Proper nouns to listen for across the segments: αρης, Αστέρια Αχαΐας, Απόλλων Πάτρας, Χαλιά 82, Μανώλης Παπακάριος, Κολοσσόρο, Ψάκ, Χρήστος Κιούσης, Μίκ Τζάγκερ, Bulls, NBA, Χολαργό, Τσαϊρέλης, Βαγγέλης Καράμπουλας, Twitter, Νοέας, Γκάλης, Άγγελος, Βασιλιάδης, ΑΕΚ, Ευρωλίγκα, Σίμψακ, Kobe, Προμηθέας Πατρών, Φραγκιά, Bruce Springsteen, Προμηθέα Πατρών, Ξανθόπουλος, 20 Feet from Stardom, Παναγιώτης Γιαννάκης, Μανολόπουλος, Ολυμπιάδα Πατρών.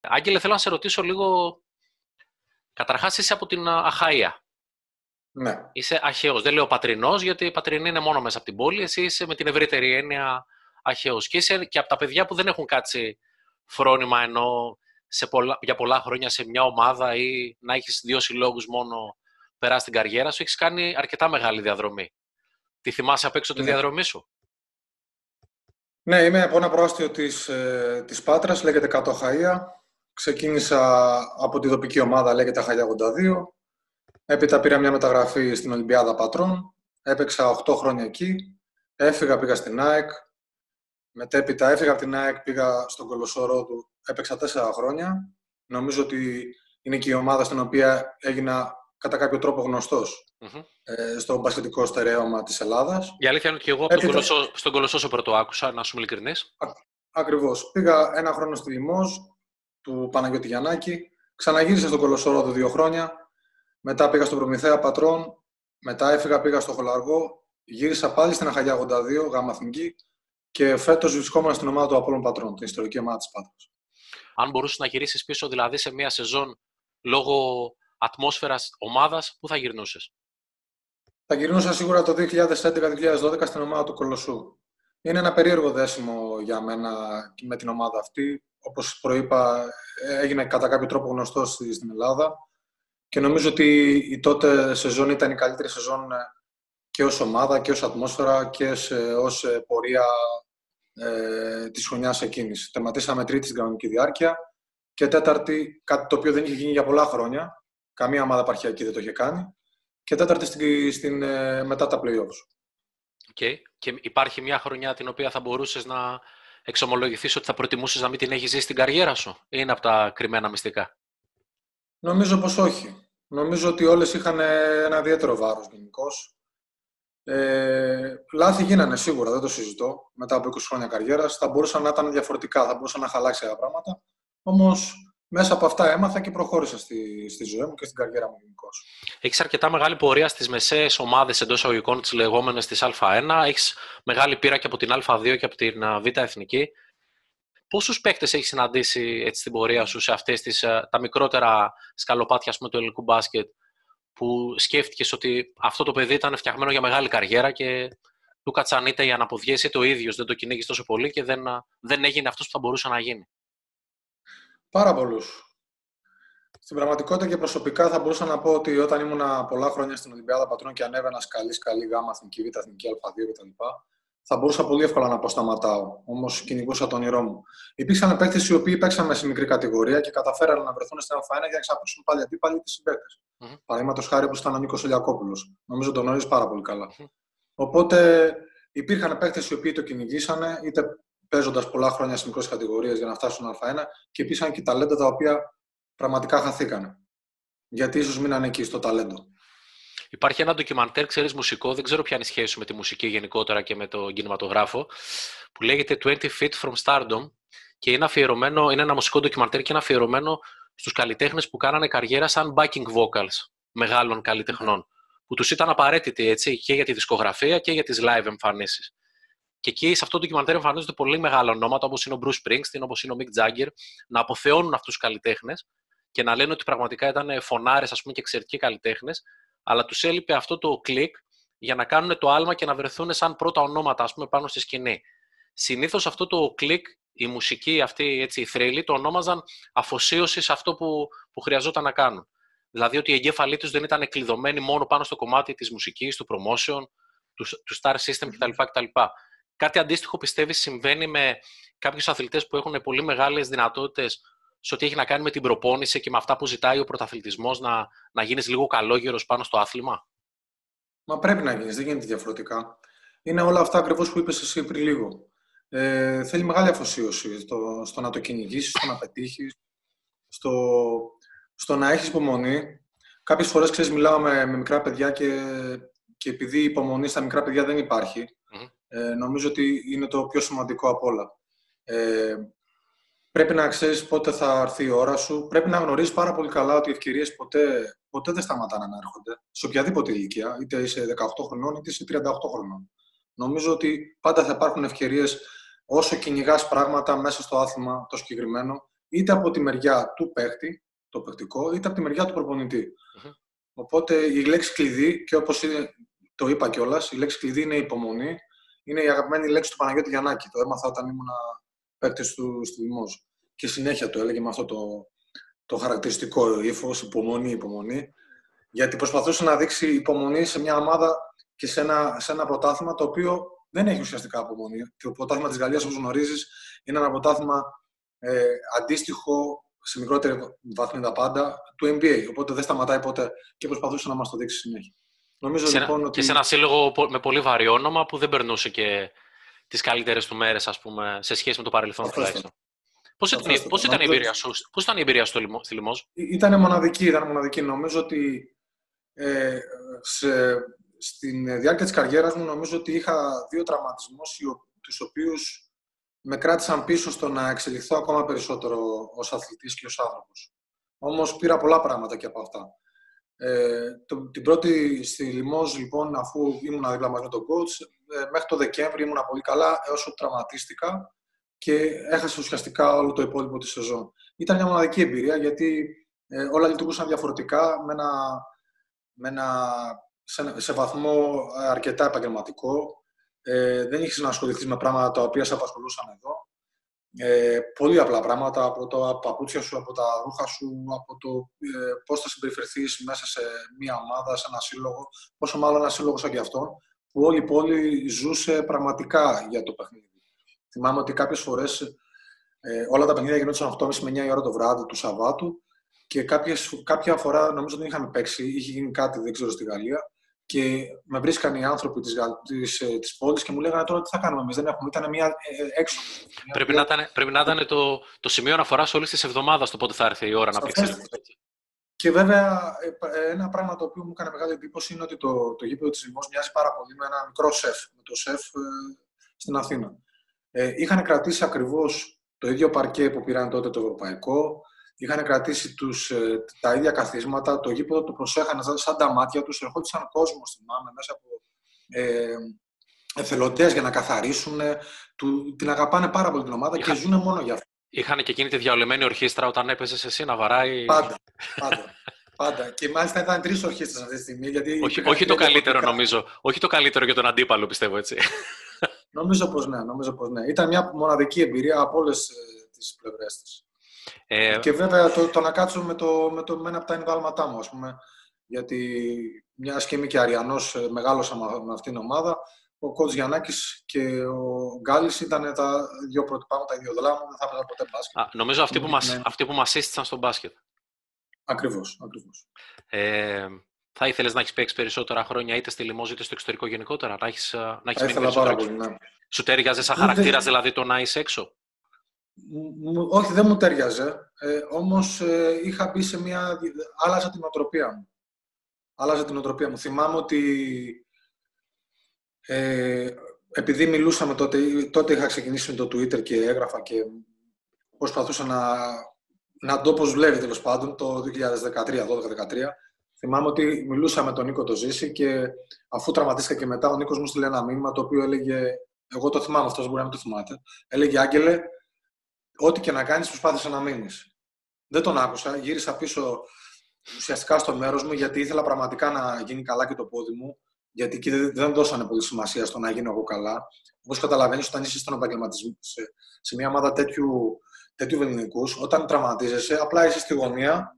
Άγγελε, θέλω να σε ρωτήσω λίγο. Καταρχάς, είσαι από την Αχαΐα. Ναι. Είσαι Αχαιός. Δεν λέω πατρινός, γιατί η πατρινή είναι μόνο μέσα από την πόλη. Εσύ είσαι με την ευρύτερη έννοια Αχαιός. Και είσαι και από τα παιδιά που δεν έχουν κάτσει φρόνημα, ενώ για πολλά χρόνια σε μια ομάδα ή να έχεις δύο συλλόγους μόνο περάσει την καριέρα σου. Έχεις κάνει αρκετά μεγάλη διαδρομή. Τη θυμάσαι απ' έξω τη διαδρομή σου? Ναι, είμαι από ένα προάστιο της Πάτρας, λέγεται Κάτω Αχαΐα. Ξεκίνησα από τη τοπική ομάδα, λέγεται Χαλιά 82. Έπειτα πήρα μια μεταγραφή στην Ολυμπιάδα Πατρών. Έπαιξα 8 χρόνια εκεί. Έφυγα, πήγα στην ΑΕΚ. Μετέπειτα έφυγα από την ΑΕΚ, πήγα στον Κολοσσόρο του. Έπαιξα 4 χρόνια. Νομίζω ότι είναι και η ομάδα στην οποία έγινα κατά κάποιο τρόπο γνωστός στο μπασκετικό στερέωμα της Ελλάδας. Η αλήθεια είναι ότι εγώ στον Κολοσσόρο πρώτο άκουσα, να σου είμαι ειλικρινής. Ακριβώς. Πήγα ένα χρόνο στη Λιμόζ του Παναγιώτη Γιαννάκη. Ξαναγύρισα στον Κολοσσόρο του 2 χρόνια. Μετά πήγα στον Προμηθέα Πατρών. Μετά έφυγα, πήγα στο Χολαργό. Γύρισα πάλι στην Αχαΐα 82, γάμα εθνική. Και φέτος βρισκόμαστε στην ομάδα του Απλόν Πατρών, την ιστορική ομάδα της Πάτρας. Αν μπορούσες να γυρίσεις πίσω, δηλαδή σε μία σεζόν λόγω ατμόσφαιρας ομάδας, πού θα γυρνούσες? Θα γυρνούσα σίγουρα το 2011-2012 στην ομάδα του Κολοσσού. Είναι ένα περίεργο δέσιμο για μένα με την ομάδα αυτή. Όπως προείπα, έγινε κατά κάποιο τρόπο γνωστός στην Ελλάδα και νομίζω ότι η τότε σεζόν ήταν η καλύτερη σεζόν και ως ομάδα και ως ατμόσφαιρα και ως πορεία της χρονιάς εκείνης. Τερματίσαμε τρίτη στην κανονική διάρκεια και τέταρτη, κάτι το οποίο δεν είχε γίνει για πολλά χρόνια. Καμία ομάδα επαρχιακή δεν το είχε κάνει. Και τέταρτη μετά τα play-offs. Okay. Και υπάρχει μια χρονιά την οποία θα μπορούσες να εξομολογηθείς ότι θα προτιμούσες να μην την έχεις ζήσει στην καριέρα σου, ή είναι από τα κρυμμένα μυστικά? Νομίζω πως όχι. Νομίζω ότι όλες είχαν ένα ιδιαίτερο βάρος γενικώς. Λάθη γίνανε σίγουρα, δεν το συζητώ. Μετά από 20 χρόνια καριέρας θα μπορούσαν να ήταν διαφορετικά, θα μπορούσαν να χαλάξει τα πράγματα. Όμως μέσα από αυτά έμαθα και προχώρησα στη ζωή μου και στην καριέρα μου γενικώς. Έχεις αρκετά μεγάλη πορεία στις μεσαίες ομάδες εντός αγωγικών, τις λεγόμενες της Α1. Έχεις μεγάλη πείρα και από την Α2 και από την Β' Εθνική. Πόσους παίκτες έχεις συναντήσει έτσι, στην πορεία σου σε αυτές τα μικρότερα σκαλοπάτια του ελληνικού μπάσκετ, που σκέφτηκες ότι αυτό το παιδί ήταν φτιαγμένο για μεγάλη καριέρα και του κατσανείται η αναποδιές, είτε ο ίδιος δεν το κυνήγησε τόσο πολύ και δεν έγινε αυτός που θα μπορούσε να γίνει? Πάρα πολλούς. Στην πραγματικότητα και προσωπικά θα μπορούσα να πω ότι όταν ήμουν πολλά χρόνια στην Ολυμπιάδα Πατρών και ανέβαινα καλή γάμα, εθνική, β' εθνική, α2 κτλ., θα μπορούσα πολύ εύκολα να πω σταματάω. Όμως κυνηγούσα τον όνειρό μου. Υπήρξαν παίκτες οι οποίοι παίξαμε σε μικρή κατηγορία και καταφέραν να βρεθούν στην Α1 για να ξαπλώσουν πάλι αντίπαλοι και συμπαίκτες. Παραδείγματος χάρη, όπως ήταν ο Νίκος Ηλιακόπουλος. Νομίζω τον γνωρίζεις πάρα πολύ καλά. Οπότε υπήρχαν παίκτες οι οποίοι το κυνηγήσανε, είτε παίζοντας πολλά χρόνια σε μικρές κατηγορίες για να φτάσουν στην Α1, και υπήρξαν και ταλέντα τα οποία πραγματικά χαθήκανε. Γιατί ίσως μείνανε εκεί στο ταλέντο. Υπάρχει ένα ντοκιμαντέρ, ξέρεις, μουσικό, δεν ξέρω ποια είναι η σχέση σου με τη μουσική γενικότερα και με τον κινηματογράφο, που λέγεται 20 Feet from Stardom και είναι ένα μουσικό ντοκιμαντέρ και είναι αφιερωμένο στους καλλιτέχνες που κάνανε καριέρα σαν backing vocals μεγάλων καλλιτεχνών, που τους ήταν απαραίτητοι έτσι, και για τη δισκογραφία και για τις live εμφανίσεις. Και εκεί σε αυτό το ντοκιμαντέρ εμφανίζονται πολύ μεγάλα ονόματα, όπως είναι ο Bruce Springsteen, όπως είναι ο Μίκ Τζάγκερ, να αποθεώνουν αυτούς τους καλλιτέχνες και να λένε ότι πραγματικά ήταν φωνάρες, ας πούμε, και εξαιρετικοί καλλιτέχνες. Αλλά τους έλειπε αυτό το κλικ για να κάνουν το άλμα και να βρεθούν σαν πρώτα ονόματα, ας πούμε, πάνω στη σκηνή. Συνήθως αυτό το κλικ, η μουσική αυτή, έτσι, η θρύλη, το ονόμαζαν αφοσίωση σε αυτό που χρειαζόταν να κάνουν. Δηλαδή ότι οι εγκέφαλοί τους δεν ήταν κλειδωμένοι μόνο πάνω στο κομμάτι της μουσικής, του promotion, του star system κτλ. Κάτι αντίστοιχο πιστεύεις συμβαίνει με κάποιους αθλητές που έχουν πολύ μεγάλες δυνατότητες σε ό,τι έχει να κάνει με την προπόνηση και με αυτά που ζητάει ο πρωταθλητισμός, να γίνεις λίγο καλόγερος πάνω στο άθλημα? Μα πρέπει να γίνεις, δεν γίνεται διαφορετικά. Είναι όλα αυτά ακριβώς που είπες εσύ πριν λίγο. Θέλει μεγάλη αφοσίωση στο να το κυνηγήσεις, στο να πετύχεις, στο να έχεις υπομονή. Κάποιες φορές, ξέρεις, μιλάω με μικρά παιδιά και επειδή η υπομονή στα μικρά παιδιά δεν υπάρχει, νομίζω ότι είναι το πιο σημαντικό απ' όλα. Πρέπει να ξέρεις πότε θα έρθει η ώρα σου. Πρέπει να γνωρίζεις πάρα πολύ καλά ότι οι ευκαιρίες ποτέ δεν σταματάνε να έρχονται. Σε οποιαδήποτε ηλικία, είτε είσαι 18 χρονών είτε είσαι 38 χρονών. Νομίζω ότι πάντα θα υπάρχουν ευκαιρίες όσο κυνηγάς πράγματα μέσα στο άθλημα το συγκεκριμένο είτε από τη μεριά του παίχτη, το παιχτικό, είτε από τη μεριά του προπονητή. Mm-hmm. Οπότε η λέξη κλειδί, και όπως το είπα κιόλας, η λέξη κλειδί είναι η υπομονή. Είναι η αγαπημένη λέξη του Παναγιώτη Γιαννάκη. Το έμαθα όταν ήμουν παίκτης του στη Δημόζ. Και συνέχεια το έλεγε με αυτό το χαρακτηριστικό ύφος, υπομονή, υπομονή. Γιατί προσπαθούσε να δείξει υπομονή σε μια ομάδα και σε ένα πρωτάθλημα το οποίο δεν έχει ουσιαστικά υπομονή. Το πρωτάθλημα της Γαλλίας, όπως γνωρίζεις, είναι ένα πρωτάθλημα αντίστοιχο σε μικρότερη βαθμίδα πάντα του NBA. Οπότε δεν σταματάει ποτέ και προσπαθούσε να μας το δείξει συνέχεια. Νομίζω, λοιπόν, ότι... Και σε ένα σύλλογο με πολύ βαρύ όνομα που δεν περνούσε και τις καλύτερες του μέρες, ας πούμε, σε σχέση με το παρελθόν τουλάχιστον. Πώς ήταν η εμπειρία σου, πώς ήταν η εμπειρία στο Λιμόζ? Ήταν μοναδική. Νομίζω ότι στην διάρκεια της καριέρας μου, νομίζω ότι είχα 2 τραυματισμούς, τους οποίους με κράτησαν πίσω στο να εξελιχθώ ακόμα περισσότερο ως αθλητής και ως άνθρωπος. Όμως πήρα πολλά πράγματα και από αυτά. Την πρώτη στη Λιμόζ, λοιπόν, αφού ήμουν δίπλα μαζί με τον coach, μέχρι το Δεκέμβρη ήμουν πολύ καλά, έως τραυματίστηκα και έχασα ουσιαστικά όλο το υπόλοιπο της σεζόν. Ήταν μια μοναδική εμπειρία, γιατί όλα λειτουργούσαν διαφορετικά σε βαθμό αρκετά επαγγελματικό. Δεν είχες να ασχοληθείς με πράγματα τα οποία σε απασχολούσαν εδώ. Πολύ απλά πράγματα, από τα παπούτσια σου, από τα ρούχα σου, από το πώς θα συμπεριφερθείς μέσα σε μία ομάδα, σε ένα σύλλογο, πόσο μάλλον ένα σύλλογο σαν και αυτό, που όλη η πόλη ζούσε πραγματικά για το παιχνίδι. Θυμάμαι ότι κάποιες φορές όλα τα παιχνίδια γινόντουσαν 8.30 με 9 ώρα το βράδυ του Σαββάτου και κάποια φορά, νομίζω ότι δεν είχαμε παίξει, είχε γίνει κάτι, δεν ξέρω, στη Γαλλία. Και με βρίσκαν οι άνθρωποι της πόλης και μου λέγανε τώρα τι θα κάνουμε εμείς. Δεν έχουμε, ήταν μια έξω. Πρέπει να ήταν το σημείο αναφοράς όλης της εβδομάδας το πότε θα έρθει η ώρα να παίξει. Και βέβαια, ένα πράγμα το οποίο μου έκανε μεγάλη εντύπωση είναι ότι το γήπεδο της Λιμόζ μοιάζει πάρα πολύ με ένα μικρό σεφ, με το σεφ στην Αθήνα. Είχαν κρατήσει ακριβώς το ίδιο παρκέ που πήραν τότε το ευρωπαϊκό. Είχαν κρατήσει τα ίδια καθίσματα, το γήπεδο το προσέχανε σαν τα μάτια τους, ερχόντουσαν κόσμο στην άμυνα μέσα από εθελοντές για να καθαρίσουν, την αγαπάνε πάρα πολύ την ομάδα και ζουν μόνο γι' αυτό. Είχαν και εκείνη τη διαολεμένη ορχήστρα όταν έπαιζες εσύ να βαράει. Πάντα. Και μάλιστα ήταν 3 ορχήστρες αυτή τη στιγμή. Γιατί όχι το καλύτερο νομίζω. Όχι το καλύτερο για τον αντίπαλο, πιστεύω, έτσι. Νομίζω πως ναι. Ήταν μια μοναδική εμπειρία από όλες τις πλευρές της. Και βέβαια το να κάτσω με ένα από τα ενδάλματά μου, ας πούμε, γιατί μιας και είμαι και Αριανός, μεγάλωσα με αυτήν την ομάδα. Ο Κοτζ Γιαννάκης και ο Γκάλης ήταν τα 2 πρωτοπά μου, τα ιδιοδλά μου, δεν θα έπαιζα ποτέ μπάσκετ. Νομίζω αυτοί που μας σύστησαν στο μπάσκετ. Ακριβώς. Θα ήθελες να έχεις παίξει περισσότερα χρόνια είτε στη Λιμόζ είτε στο εξωτερικό γενικότερα, να έχεις μείνει περισσότερα? Ναι. Σου τέριαζε σαν χαρακτήρας δηλαδή το να είσαι έξω? Όχι, δεν μου τέριαζε, όμως είχα μπει σε μια... Άλλαζα την οτροπία μου. Θυμάμαι ότι επειδή μιλούσαμε τότε είχα ξεκινήσει με το Twitter και έγραφα και προσπαθούσα να το πως βλέπει, τέλος πάντων, το 2013. Θυμάμαι ότι μιλούσα με τον Νίκο το Ζήση και αφού τραυματίστηκα και μετά, ο Νίκος μου στείλε ένα μήνυμα το οποίο έλεγε... Εγώ το θυμάμαι, αυτός μπορεί να μην το θυμάται. Έλεγε: Άγγελε, ό,τι και να κάνεις, προσπάθησε να μείνεις. Δεν τον άκουσα. Γύρισα πίσω ουσιαστικά στο μέρος μου, γιατί ήθελα πραγματικά να γίνει καλά και το πόδι μου. Γιατί εκεί δεν δώσανε πολύ σημασία στο να γίνω εγώ καλά. Όπως καταλαβαίνεις, όταν είσαι στον επαγγελματισμό, σε μια ομάδα τέτοιου ελληνικού, όταν τραυματίζεσαι, απλά είσαι στη γωνία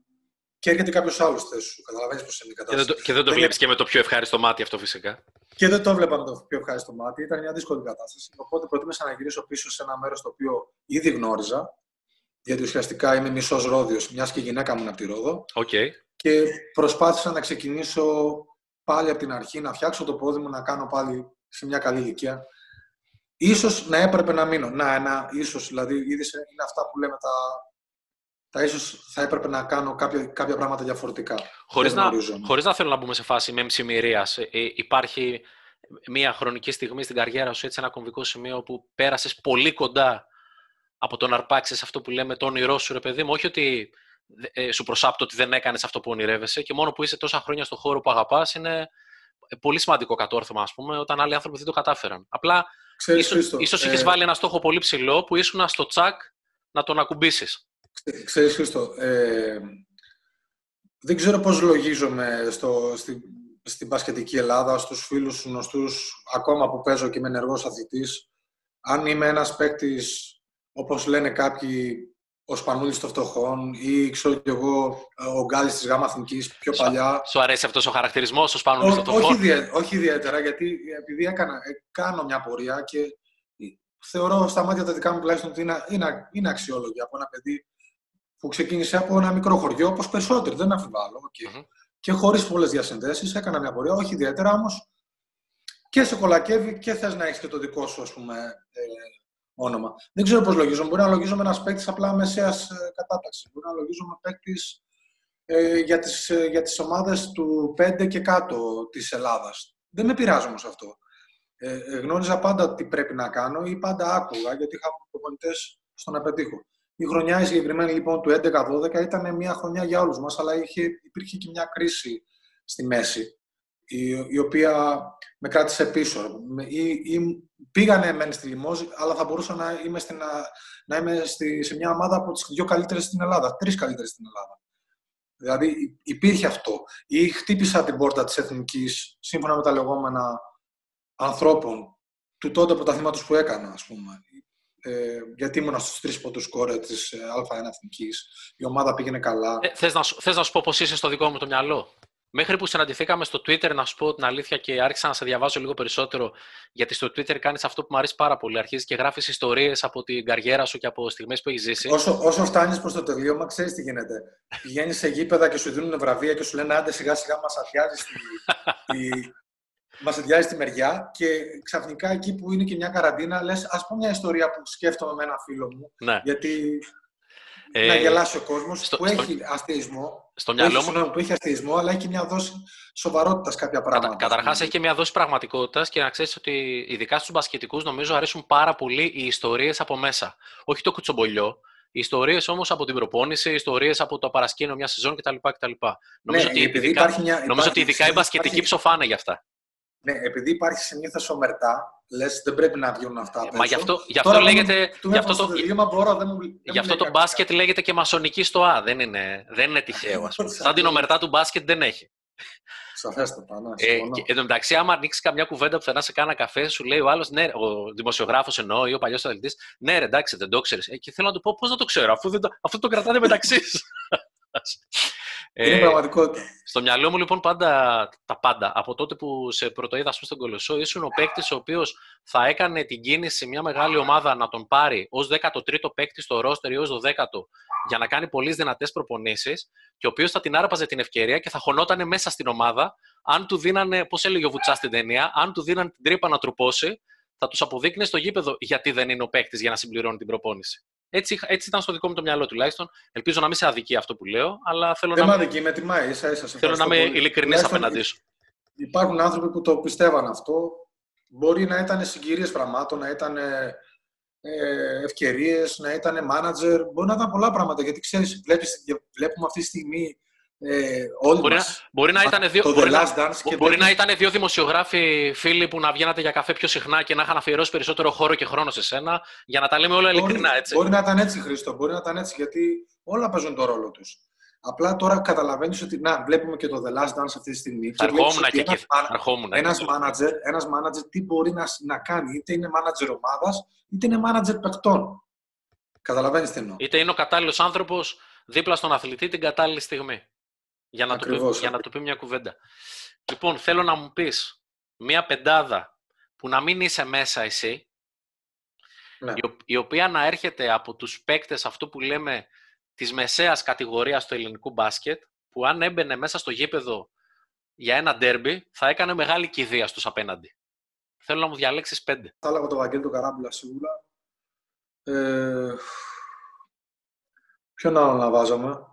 και έρχεται κάποιος άλλος στη θέση σου. Καταλαβαίνεις πώς είναι η κατάσταση. Και δεν το βλέπεις και με το πιο ευχάριστο μάτι αυτό, φυσικά. Και δεν το βλέπαμε το πιο ευχάριστο μάτι, ήταν μια δύσκολη κατάσταση. Οπότε προτίμησα να γυρίσω πίσω σε ένα μέρος το οποίο ήδη γνώριζα, γιατί ουσιαστικά είμαι μισός Ρόδιος, μιας και η γυναίκα μου είναι από τη Ρόδο. Okay. Και προσπάθησα να ξεκινήσω πάλι από την αρχή, να φτιάξω το πόδι μου, να κάνω πάλι σε μια καλή ηλικία. Ίσως να έπρεπε να μείνω. Ίσως, δηλαδή, είναι αυτά που λέμε ίσως θα έπρεπε να κάνω κάποια πράγματα διαφορετικά. Χωρίς να θέλω να μπούμε σε φάση μέμψη μοιρίας, υπάρχει μια χρονική στιγμή στην καριέρα σου, έτσι, ένα κομβικό σημείο που πέρασες πολύ κοντά από το να αρπάξεις αυτό που λέμε το όνειρό σου, ρε παιδί μου? Όχι ότι σου προσάπτω ότι δεν έκανες αυτό που ονειρεύεσαι, και μόνο που είσαι τόσα χρόνια στον χώρο που αγαπάς είναι πολύ σημαντικό κατόρθωμα, ας πούμε, όταν άλλοι άνθρωποι δεν το κατάφεραν. Απλά ίσως είχες βάλει ένα στόχο πολύ ψηλό που ήσουν στο τσακ να τον ακουμπήσεις. Ξέρεις, Χρήστο, δεν ξέρω πώς λογίζομαι στην μπασκετική Ελλάδα, στους φίλους γνωστούς, ακόμα που παίζω και είμαι ενεργός αθλητής. Αν είμαι ένας παίκτης, όπως λένε κάποιοι, ο Σπανούλης των Φτωχών ή ξέρω κι εγώ ο Γκάλης της ΓΑΜΑ Εθνικής πιο παλιά. Σου αρέσει αυτός ο χαρακτηρισμός, ο Σπανούλης των Φτωχών? Όχι ιδιαίτερα, γιατί επειδή κάνω μια πορεία και θεωρώ στα μάτια τα δικά μου τουλάχιστον ότι είναι αξιόλογη από ένα παιδί που ξεκίνησε από ένα μικρό χωριό, όπως περισσότερο, δεν αμφιβάλλω. Okay. Mm-hmm. Και χωρίς πολλές διασυνδέσεις, έκανα μια πορεία, όχι ιδιαίτερα όμως. Και σε κολακεύει και θες να έχεις και το δικό σου, ας πούμε, όνομα. Δεν ξέρω πώς λογίζομαι. Μπορεί να λογίζομαι ένας παίκτης απλά μεσαίας κατάταξης. Μπορεί να λογίζομαι παίκτης για τις ομάδες του 5 και κάτω της Ελλάδας. Δεν με πειράζει όμως αυτό. Γνώριζα πάντα τι πρέπει να κάνω ή πάντα άκουγα, γιατί είχα προπονητές στο να πετύχω. Η χρονιά η συγκεκριμένη λοιπόν του 11-12 ήταν μια χρονιά για όλους μας, αλλά υπήρχε και μια κρίση στη μέση, η οποία με κράτησε πίσω. Πήγανε μεν στη Λιμόζ, αλλά θα μπορούσα να είμαι, σε μια ομάδα από τις δύο καλύτερες στην Ελλάδα, τρεις καλύτερες στην Ελλάδα. Δηλαδή υπήρχε αυτό. Ή χτύπησα την πόρτα της Εθνικής, σύμφωνα με τα λεγόμενα ανθρώπων του τότε πρωταθλήματος που έκανα, ας πούμε. Γιατί ήμουν στους τρεις πόντους σκόρερ της Α1 Εθνικής. Η ομάδα πήγαινε καλά. Θες να σου πω πώς είσαι στο δικό μου το μυαλό? Μέχρι που συναντηθήκαμε στο Twitter, να σου πω την αλήθεια, και άρχισα να σε διαβάζω λίγο περισσότερο, γιατί στο Twitter κάνεις αυτό που μου αρέσει πάρα πολύ. Αρχίζεις και γράφεις ιστορίες από την καριέρα σου και από στιγμές που έχεις ζήσει. Όσο φτάνεις προς το τελείωμα, ξέρεις τι γίνεται. Πηγαίνεις σε γήπεδα και σου δίνουν βραβεία και σου λένε άντε σιγά-σιγά μας αδειάζει τη μεριά, και ξαφνικά εκεί που είναι και μια καραντίνα, λες ας πω μια ιστορία που σκέφτομαι με ένα φίλο μου. Ναι. Γιατί. Να γελάσει ο κόσμος που έχει αστεϊσμό. Στο μυαλό μου. Που έχει αστεϊσμό, αλλά έχει και μια δόση σοβαρότητας κάποια πράγματα. Καταρχάς, έχει και μια δόση πραγματικότητας, και να ξέρεις ότι ειδικά στους μπασκετικούς, νομίζω, αρέσουν πάρα πολύ οι ιστορίες από μέσα. Όχι το κουτσομπολιό. Ιστορίες όμως από την προπόνηση, ιστορίες από το παρασκήνιο μια σεζόν κτλ. Νομίζω ότι ειδικά οι μπασκετικοί ψοφάνε γι' αυτά. Ναι, επειδή υπάρχει συνήθως ομερτά, λες δεν πρέπει να βγουν αυτά. Μα γι' αυτό λέγεται. Γι' αυτό το μπάσκετ λέγεται και μασονική στοά. Δεν είναι τυχαίο, ας πούμε. Σαν την ομερτά του μπάσκετ δεν έχει. Σαφέστατα, ναι. Εν τω μεταξύ, άμα ανοίξει καμιά κουβέντα πουθενά σε κάνα καφέ, σου λέει ο άλλος, ναι, ο δημοσιογράφος εννοώ ή ο παλιός αθλητής, ναι, ρε, εντάξει, δεν το ξέρεις. Και θέλω να του πω, πώς να το ξέρω, αφού το κρατάνε μεταξύ σας. Είναι πραγματικότητα. Στο μυαλό μου, λοιπόν, τα πάντα. Από τότε που σε πρωτοείδα στον Κολοσσό, ήσουν ο παίκτης ο οποίος θα έκανε την κίνηση μια μεγάλη ομάδα να τον πάρει ως 13ο παίκτη στο ρόστερ ή ως 12ο, για να κάνει πολλές δυνατές προπονήσεις, και ο οποίος θα την άρπαζε την ευκαιρία και θα χωνότανε μέσα στην ομάδα. Αν του δίνανε, πώς έλεγε ο Βουτσάς στην ταινία, αν του δίνανε την τρύπα να τρουπώσει, θα τους αποδείκνε στο γήπεδο γιατί δεν είναι ο παίκτης για να συμπληρώνει την προπόνηση. Έτσι ήταν στο δικό μου το μυαλό τουλάχιστον. Ελπίζω να μην σε αδικεί αυτό που λέω, αλλά θέλω να είμαι. Δεν με τιμάει, ίσα-ίσα. Θέλω να είμαι ειλικρινής απέναντί σου. Υπάρχουν άνθρωποι που το πιστεύαν αυτό. Μπορεί να ήταν συγκυρίες πραγμάτων, να ήταν ευκαιρίες, να ήταν μάνατζερ. Μπορεί να ήταν πολλά πράγματα. Γιατί ξέρεις, βλέπουμε αυτή τη στιγμή. Μπορεί να ήταν δύο δημοσιογράφοι φίλοι που να βγαίνατε για καφέ πιο συχνά και να είχαν αφιερώσει περισσότερο χώρο και χρόνο σε σένα, για να τα λέμε όλα ειλικρινά, έτσι. Μπορεί να ήταν έτσι, Χρήστο, μπορεί να ήταν έτσι, γιατί όλα παίζουν τον ρόλο τους. Απλά τώρα καταλαβαίνεις ότι να, βλέπουμε και το The Last Dance αυτή τη στιγμή. Ένας manager τι μπορεί να κάνει, είτε είναι manager ομάδας, είτε είναι manager παικτών. Καταλαβαίνεις τι εννοώ. Είτε είναι ο κατάλληλος άνθρωπος δίπλα στον αθλητή την κατάλληλη στιγμή. Για να του πει μια κουβέντα. Λοιπόν, θέλω να μου πεις μια πεντάδα που να μην είσαι μέσα εσύ, ναι, η οποία να έρχεται από τους παίκτες αυτού που λέμε της μεσαίας κατηγορίας του ελληνικού μπάσκετ, που αν έμπαινε μέσα στο γήπεδο για ένα ντέρμπι, θα έκανε μεγάλη κηδεία στους απέναντι. Θέλω να μου διαλέξεις πέντε. Θα έλεγα το Βαγγέλη τον Καράμπουλα σίγουρα. Ποιον άλλο να βάζαμε?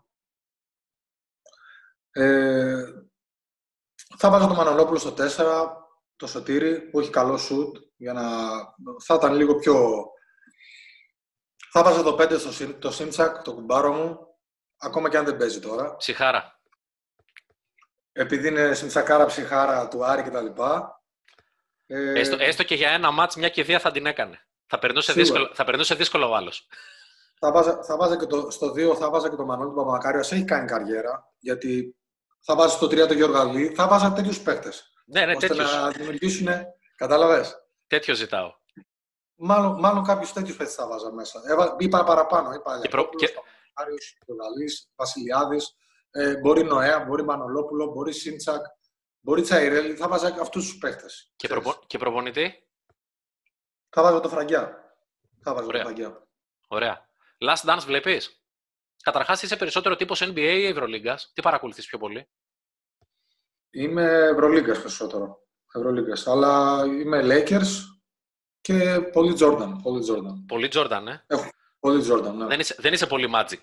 Θα βάζω τον Μανολόπουλο στο 4, το Σωτήρι, που έχει καλό σουτ, για να θα ήταν λίγο πιο. Θα βάζω το 5 το Σίμψακ, το κουμπάρο μου, ακόμα και αν δεν παίζει τώρα. Ψυχάρα. Επειδή είναι Σίμψακάρα, ψυχάρα του Άρη κτλ. Έστω και για ένα μάτς, μια κηδεία θα την έκανε. Θα περνούσε δύσκολα ο άλλος. Θα βάζα και στο 2, θα βάζα και τον Μανώλη, τον Παπακάριο. Έχει κάνει καριέρα, γιατί θα βάζω στο 3 τον Γιώργο Αλή. Θα βάζα τέτοιους παίκτες. Ναι, ναι, ώστε τέτοιος. Να δημιουργήσουν. Κατάλαβες. Τέτοιο ζητάω. Μάλλον κάποιους τέτοιους παίκτες θα βάζα μέσα. Είπα παραπάνω. Είπα Ηλιακόπουλος, Παπακάριος, Αλής, Βασιλιάδης. Μπορεί Νοέα, μπορεί Μανολόπουλο, μπορεί Σίμψακ, μπορεί Τσαϊρέλη. Θα βάζα αυτούς τους παίκτες. Και προπονητή. Θα βάζω το Φραγκιά. Ωραία. Last Dance βλέπεις. Καταρχάς είσαι περισσότερο τύπος NBA ή Ευρωλίγκας. Τι παρακολουθείς πιο πολύ? Είμαι Ευρωλίγκας περισσότερο. Ευρωλίγκας. Αλλά είμαι Lakers και πολύ Jordan. Πολύ Jordan, ναι. Πολύ Jordan, ναι. Δεν είσαι πολύ Magic.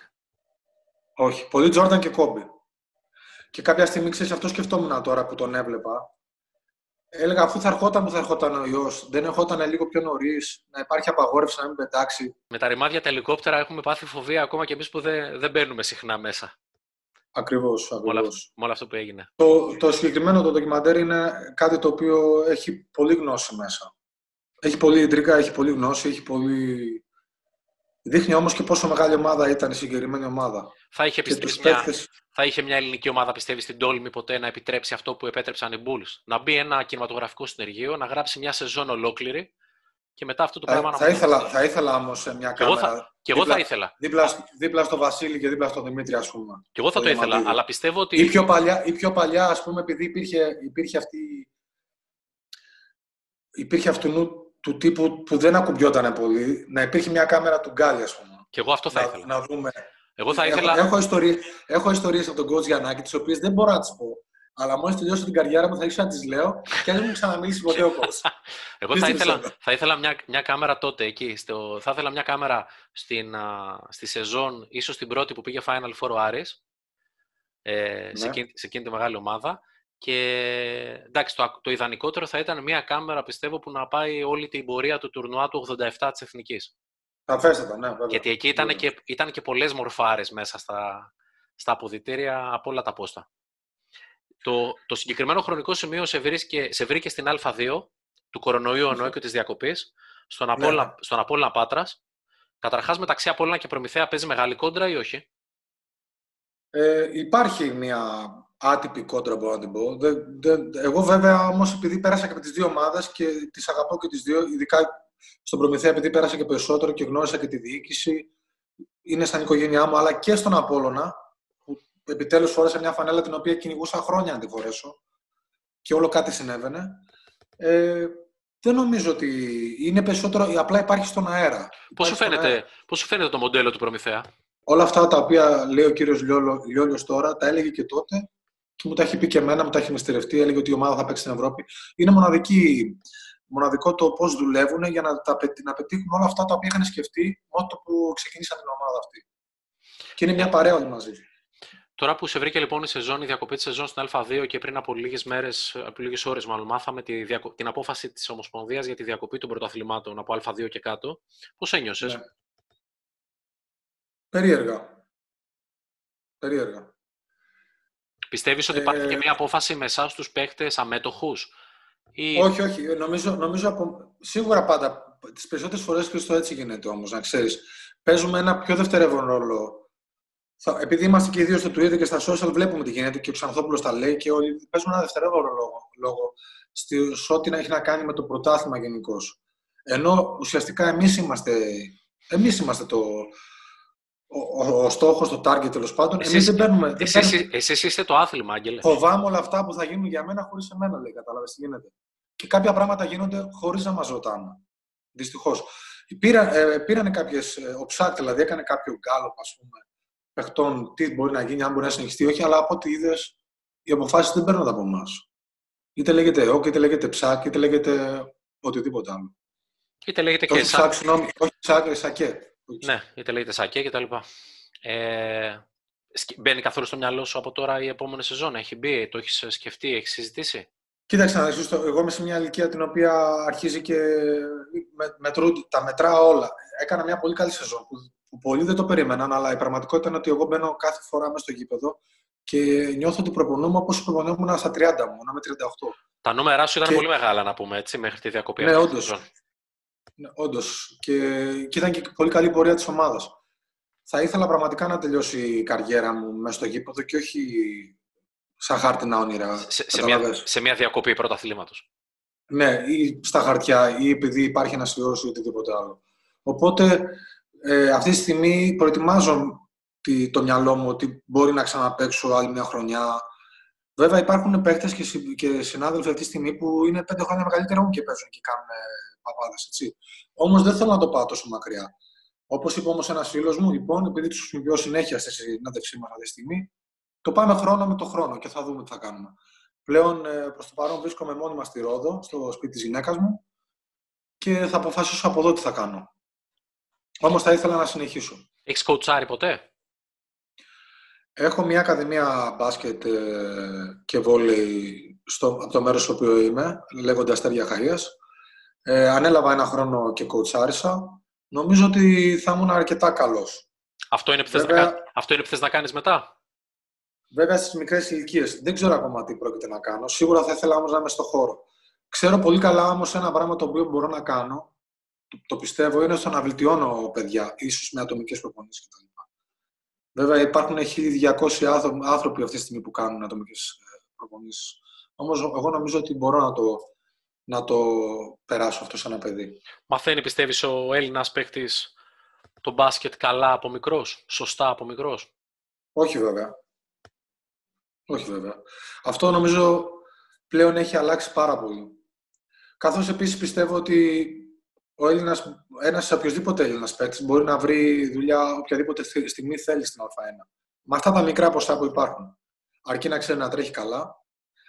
Όχι. Πολύ Jordan και Kobe. Και κάποια στιγμή, ξέρεις, αυτό σκεφτόμουν τώρα που τον έβλεπα. Έλεγα, αφού θα ερχόταν ο ιός, δεν ερχόταν λίγο πιο νωρίς, να υπάρχει απαγόρευση να μην πετάξει. Με τα ρημάδια τα ελικόπτερα έχουμε πάθει φοβία ακόμα και εμείς που δεν μπαίνουμε συχνά μέσα. Ακριβώς. Με όλο αυτό που έγινε. Το συγκεκριμένο το ντοκιμαντέρ είναι κάτι το οποίο έχει πολλή γνώση μέσα. Έχει πολλή ιντρικά, έχει πολλή γνώση, έχει πολύ. Δείχνει όμως και πόσο μεγάλη ομάδα ήταν η συγκεκριμένη ομάδα. Θα είχε μια ελληνική ομάδα, πιστεύει, στην τόλμη ποτέ να επιτρέψει αυτό που επέτρεψαν οι Bulls? Να μπει ένα κινηματογραφικό συνεργείο, να γράψει μια σεζόν ολόκληρη και μετά αυτό το πράγμα να βγει. Θα ήθελα όμως σε μια κάμερα. Και εγώ θα ήθελα. Δίπλα στο Βασίλη και δίπλα στο Δημήτρη, ας πούμε. Και εγώ θα το ήθελα, αλλά πιστεύω ότι. Ή πιο παλιά, ας πούμε, επειδή υπήρχε αυτή. Υπήρχε αυτού του τύπου που δεν ακουμπιόταν πολύ, να υπήρχε μια κάμερα του Γκάλη, ας πούμε. Και εγώ αυτό θα ήθελα. Να δούμε. Εγώ θα ήθελα. Έχω ιστορίες από τον Κοτζ Γιαννάκη, τις οποίες δεν μπορώ να τις πω. Αλλά μόλις τελειώσω την καριέρα μου, θα ήθελα να τις λέω και αν δεν μου ξαναμίλησει ποτέ ο Κοτζ. Εγώ θα ήθελα μια κάμερα τότε εκεί. Θα ήθελα μια κάμερα στη σεζόν, ίσως την πρώτη που πήγε Final Four ο Άρης. Σε εκείνη τη μεγάλη ομάδα. Και εντάξει, το ιδανικότερο θα ήταν μια κάμερα, πιστεύω, που να πάει όλη την πορεία του τουρνουά του 87 της Εθνικής. Αφέστατα, ναι, βέβαια. Γιατί εκεί ήταν και πολλές μορφάρες μέσα στα αποδυτήρια από όλα τα πόστα. Το συγκεκριμένο χρονικό σημείο σε βρήκε στην Α2 του κορονοϊού εννοώ και της διακοπής, στον Απόλλωνα Πάτρας. Καταρχάς, μεταξύ Απόλλωνα και Προμηθέα παίζει μεγάλη κόντρα ή όχι? Υπάρχει μια άτυπη κόντρα, μπορώ να την πω. Εγώ βέβαια όμως, επειδή πέρασα και με τις δύο ομάδες και τις αγαπώ και τις δύο, ειδικά στον Προμηθέα, επειδή πέρασα και περισσότερο και γνώρισα και τη διοίκηση, είναι σαν οικογένειά μου, αλλά και στον Απόλλωνα, που επιτέλους φόρεσα μια φανέλα την οποία κυνηγούσα χρόνια να τη φορέσω και όλο κάτι συνέβαινε. Δεν νομίζω ότι είναι περισσότερο, απλά υπάρχει στον αέρα. Πώς σου φαίνεται το μοντέλο του Προμηθέα? Όλα αυτά τα οποία λέει ο κύριος Λιόλιος τώρα, τα έλεγε και τότε και μου τα έχει πει και εμένα, μου τα έχει μυστηρευτεί, έλεγε ότι η ομάδα θα παίξει στην Ευρώπη. Είναι μοναδικό το πώς δουλεύουν για να πετύχουν όλα αυτά τα οποία είχαν σκεφτεί μόνο που ξεκίνησαν την ομάδα αυτή. Και είναι μια παρέα όλοι μαζί. Τώρα που σε βρήκε λοιπόν η διακοπή της σεζόν στην Α2 και πριν από λίγες ώρες, μάθαμε την απόφαση της Ομοσπονδίας για τη διακοπή των πρωταθλημάτων από Α2 και κάτω, πώς ένιωσες? Ναι. Περίεργα. Πιστεύεις ότι υπάρχει και μια απόφαση με εσάς τους παίχτες αμέτωχους? Όχι. Νομίζω σίγουρα πάντα, τις περισσότερες φορές, και στο έτσι γίνεται όμως, να ξέρεις. Παίζουμε ένα πιο δευτερεύον ρόλο. Επειδή είμαστε και οι δύο στο Twitter και στα social, βλέπουμε τι γίνεται και ο Ξανθόπουλος τα λέει και όλοι. Παίζουμε ένα δευτερεύον λόγο σε ό,τι έχει να κάνει με το πρωτάθλημα γενικώς. Ενώ ουσιαστικά εμείς είμαστε ο στόχος, το target, τέλος πάντων. Εμείς δεν παίρνουμε. Εσείς είστε το άθλημα, Άγγελε. Φοβάμαι όλα αυτά που θα γίνουν για μένα χωρίς εμένα, λέει. Κατάλαβες τι γίνεται. Και κάποια πράγματα γίνονται χωρίς να μας ρωτάνε. Δυστυχώς. Πήρανε κάποιες. Ο Ψάκ δηλαδή έκανε κάποιο γκάλωπ, ας πούμε, παιχτών, τι μπορεί να γίνει, αν μπορεί να συνεχιστεί, όχι. Αλλά από ό,τι είδες, οι αποφάσεις δεν παίρνονται από εμάς. Είτε λέγεται ΕΟΚ, είτε λέγεται Ψάκ, είτε λέγεται οτιδήποτε άλλο. Είτε λέγεται και Ψάκ. Όχι Ψάκ, Σακέ. Ναι, είτε λέγεται Σακέ και τα λοιπά. Μπαίνει καθόλου στο μυαλό σου από τώρα η επόμενη σεζόν? Έχει μπει, το έχεις σκεφτεί, έχεις συζητήσει? Κοίταξε να δεις, εγώ είμαι σε μια ηλικία την οποία αρχίζει και τα μετράω όλα. Έκανα μια πολύ καλή σεζόν που πολλοί δεν το περίμεναν, αλλά η πραγματικότητα είναι ότι εγώ μπαίνω κάθε φορά μέσα στο γήπεδο και νιώθω ότι προπονούμαι όπως προπονούμουν στα 30 μου, να με 38. Τα νούμερά σου ήταν πολύ μεγάλα, να πούμε έτσι, μέχρι τη διακοπή. Ναι, όντως. Και ήταν και πολύ καλή πορεία της ομάδας. θα ήθελα πραγματικά να τελειώσει η καριέρα μου μέσα στο γήπεδο και όχι σαν χάρτινα όνειρα. Σε μια διακοπή πρωταθλήματος. Ναι, ή στα χαρτιά, ή επειδή υπάρχει ένας ιός ή οτιδήποτε άλλο. Οπότε, αυτή τη στιγμή προετοιμάζω το μυαλό μου ότι μπορεί να ξαναπαίξω άλλη μια χρονιά. Βέβαια, υπάρχουν παίκτες και συνάδελφοι αυτή τη στιγμή που είναι 5 χρόνια μεγαλύτερα μου και παίζουν και κάνουν παπάδες, έτσι. Όμως δεν θέλω να το πάω τόσο μακριά. Όπως είπε όμως ένας φίλος μου, λοιπόν, επειδή τους συμβιώ συνέχεια στη συνέντευξή μας αυτή τη στιγμή, το πάμε χρόνο με το χρόνο και θα δούμε τι θα κάνουμε. Πλέον, προς το παρόν, βρίσκομαι μόνιμα στη Ρόδο, στο σπίτι της γυναίκας μου και θα αποφασίσω από εδώ τι θα κάνω. Όμως θα ήθελα να συνεχίσω. Έχεις κοουτσάρει ποτέ? Έχω μια ακαδημία μπάσκετ και βόλεϊ από το μέρος στο οποίο είμαι, λέγονται Αστέρια Αχαΐας. Ανέλαβα 1 χρόνο και κοουτσάρισα. Νομίζω ότι θα ήμουν αρκετά καλός. Αυτό είναι που θες να κάνεις μετά? Βέβαια, στις μικρές ηλικίες. Δεν ξέρω ακόμα τι πρόκειται να κάνω. Σίγουρα θα ήθελα όμως να είμαι στο χώρο. Ξέρω πολύ καλά όμως ένα πράγμα το οποίο μπορώ να κάνω, το πιστεύω, είναι στο να βελτιώνω παιδιά, ίσως με ατομικές προπονήσεις κτλ. Βέβαια, υπάρχουν 1.200 άνθρωποι αυτή τη στιγμή που κάνουν ατομικές προπονήσεις. Όμως, εγώ νομίζω ότι μπορώ να το περάσω αυτό σαν ένα παιδί. Μαθαίνει, πιστεύεις, ο Έλληνας παίκτης το μπάσκετ καλά από μικρός, σωστά από μικρός? Όχι, βέβαια. Όχι, βέβαια. Αυτό νομίζω πλέον έχει αλλάξει πάρα πολύ. Καθώς επίσης πιστεύω ότι ένας οποιοσδήποτε Έλληνας παίκτης μπορεί να βρει δουλειά οποιαδήποτε στιγμή θέλει στην Α1. Με αυτά τα μικρά ποσά που υπάρχουν. Αρκεί να ξέρει να τρέχει καλά,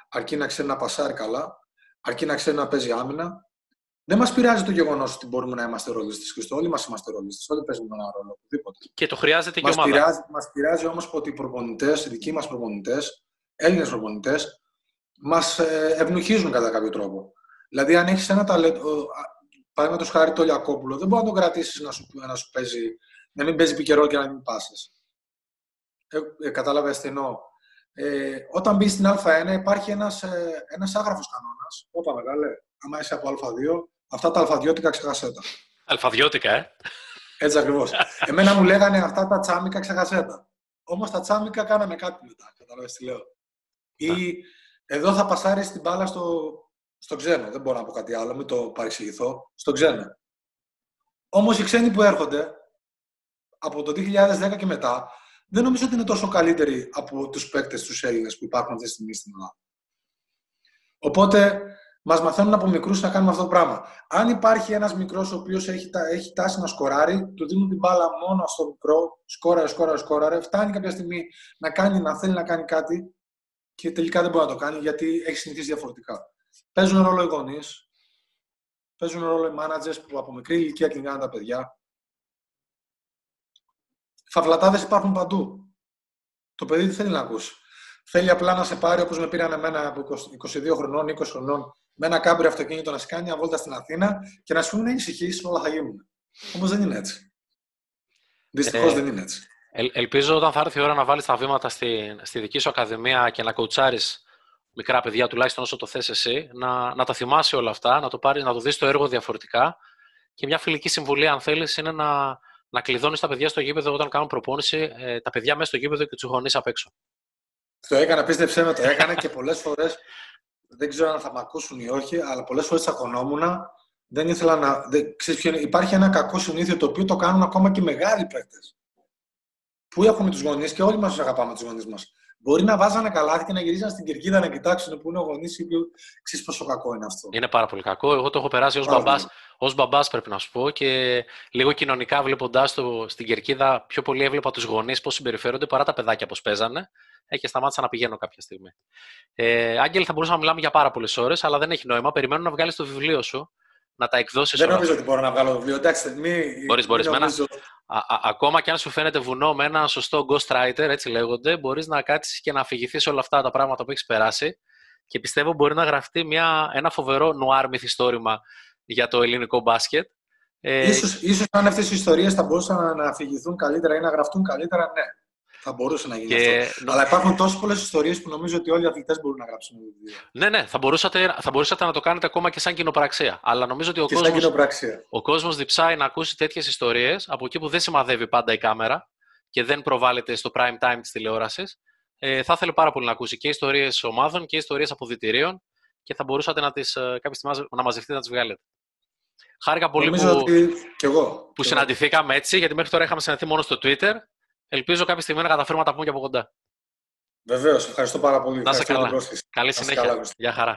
αρκεί να ξέρει να πασάρει καλά, αρκεί να ξέρει να παίζει άμυνα. Δεν μας πειράζει το γεγονός ότι μπορούμε να είμαστε ρολίστες και όλοι μας είμαστε ρολίστες. Όλοι παίζουμε ένα ρόλο, οπουδήποτε. Και το χρειάζεται και η ομάδα. Μας πειράζει όμως ότι οι προπονητές, οι δικοί μας προπονητές, Έλληνες προπονητές, μας ευνουχίζουν κατά κάποιο τρόπο. Δηλαδή, αν έχεις ένα ταλέντο, παραδείγματος χάρη το Ηλιακόπουλο, δεν μπορεί να τον κρατήσεις να σου παίζει, να μην παίζει πικερό και να μην πάσες. Κατάλαβες τι εννοώ. Όταν μπει στην Α1, υπάρχει ένας άγραφος κανόνας. Όπα μεγάλε, άμα είσαι από Α2, αυτά τα αλφαδιώτικα ξεχασέ τα. Αλφαδιώτικα, Έτσι ακριβώς. Εμένα μου λέγανε αυτά τα τσάμικα ξεχασέ τα. Όμως τα τσάμικα κάναμε κάτι μετά. Κατάλαβες τι λέω. Ή εδώ θα πασάρεις την μπάλα στο ξένο. Δεν μπορώ να πω κάτι άλλο, μην το παρεξηγηθώ. Στο ξένο. Όμως οι ξένοι που έρχονται από το 2010 και μετά, δεν νομίζω ότι είναι τόσο καλύτεροι από τους παίκτες, τους Έλληνες που υπάρχουν αυτή τη στιγμή στην Ελλάδα. Οπότε, μας μαθαίνουν από μικρούς να κάνουμε αυτό το πράγμα. Αν υπάρχει ένας μικρός ο οποίος έχει τάση να σκοράρει, του δίνουν την μπάλα μόνο στο μικρό, σκόραρε, φτάνει κάποια στιγμή να θέλει να κάνει κάτι και τελικά δεν μπορεί να το κάνει γιατί έχει συνηθίσει διαφορετικά. Παίζουν ρόλο οι γονείς, παίζουν ρόλο οι managers που από μικρή ηλικία κλεινάνε τα παιδιά. Φαυλατάδες υπάρχουν παντού. Το παιδί τι θέλει να ακούσει. Θέλει απλά να σε πάρει, όπως με πήραν εμένα από 22 χρονών, 20 χρονών, με ένα κάμπριο αυτοκίνητο να σε κάνει μια βόλτα στην Αθήνα και να σου πούνε ησυχείς, όλα θα γίνουν. Όμως δεν είναι έτσι. Δυστυχώς δεν είναι έτσι. Ελπίζω όταν θα έρθει η ώρα να βάλεις τα βήματα στη δική σου ακαδημία και να κοουτσάρεις μικρά παιδιά, τουλάχιστον όσο το θες εσύ, να τα θυμάσαι όλα αυτά, να το δεις το έργο διαφορετικά. Και μια φιλική συμβουλή, αν θέλεις, είναι να κλειδώνεις τα παιδιά στο γήπεδο όταν κάνουν προπόνηση, τα παιδιά μέσα στο γήπεδο και τους γονείς απ' έξω. Το έκανα, πίστεψέ με, το έκανα και πολλές φορές, δεν ξέρω αν θα με ακούσουν ή όχι, αλλά πολλές φορές τσακωνόμουν. Δεν ήθελα να. Υπάρχει ένα κακό συνήθειο το οποίο το κάνουν ακόμα και μεγάλοι παίκτες. Που έχουμε τους γονείς και όλοι μας τους αγαπάμε τους γονείς μας. Μπορεί να βάζανε καλάθι και να γυρίζανε στην κερκίδα να κοιτάξουν που είναι ο γονείς ή ποιο. Ξέρεις πόσο κακό είναι αυτό. Είναι πάρα πολύ κακό. Εγώ το έχω περάσει ως μπαμπάς, πρέπει να σου πω. Και λίγο κοινωνικά βλέποντάς το στην κερκίδα, πιο πολύ έβλεπα τους γονείς πώς συμπεριφέρονται παρά τα παιδάκια πώς παίζανε. Και σταμάτησα να πηγαίνω κάποια στιγμή. Άγγελε, θα μπορούσαμε να μιλάμε για πάρα πολλές ώρες, αλλά δεν έχει νόημα. Περιμένω να βγάλεις το βιβλίο σου, να τα εκδώσεις. Δεν νομίζω ότι μπορώ να βγάλω το βιβλίο. Εντάξει, μπορείς. Ακόμα και αν σου φαίνεται βουνό με ένα σωστό ghostwriter, έτσι λέγονται, μπορείς να κάτσεις και να αφηγηθείς όλα αυτά τα πράγματα που έχεις περάσει. Και πιστεύω μπορεί να γραφτεί ένα φοβερό νουάρ μυθιστόρημα για το ελληνικό μπάσκετ. Ίσως αν αυτές οι ιστορίες θα μπορούσαν να αφηγηθούν καλύτερα ή να γραφτούν καλύτερα, ναι. Θα μπορούσε να γίνει αυτό. Αλλά υπάρχουν τόσες πολλές ιστορίες που νομίζω ότι όλοι οι αθλητές μπορούν να γράψουν. Ναι, θα μπορούσατε να το κάνετε ακόμα και σαν κοινοπραξία. Αλλά νομίζω ότι ο κόσμος διψάει να ακούσει τέτοιες ιστορίες από εκεί που δεν σημαδεύει πάντα η κάμερα και δεν προβάλλεται στο prime time της τηλεόρασης. Θα ήθελα πάρα πολύ να ακούσει και ιστορίες ομάδων και ιστορίες αποδυτηρίων και θα μπορούσατε να τις, κάποια στιγμή να μαζευτείτε να τις βγάλετε. Χάρηκα πολύ που συναντηθήκαμε έτσι, γιατί μέχρι τώρα είχαμε συναντηθεί μόνο στο Twitter. Ελπίζω κάποια στιγμή να καταφέρουμε να τα πούμε και από κοντά. Βεβαίως, ευχαριστώ πάρα πολύ. Να είσαι καλά. Καλή συνέχεια. Καλά. Γεια χαρά.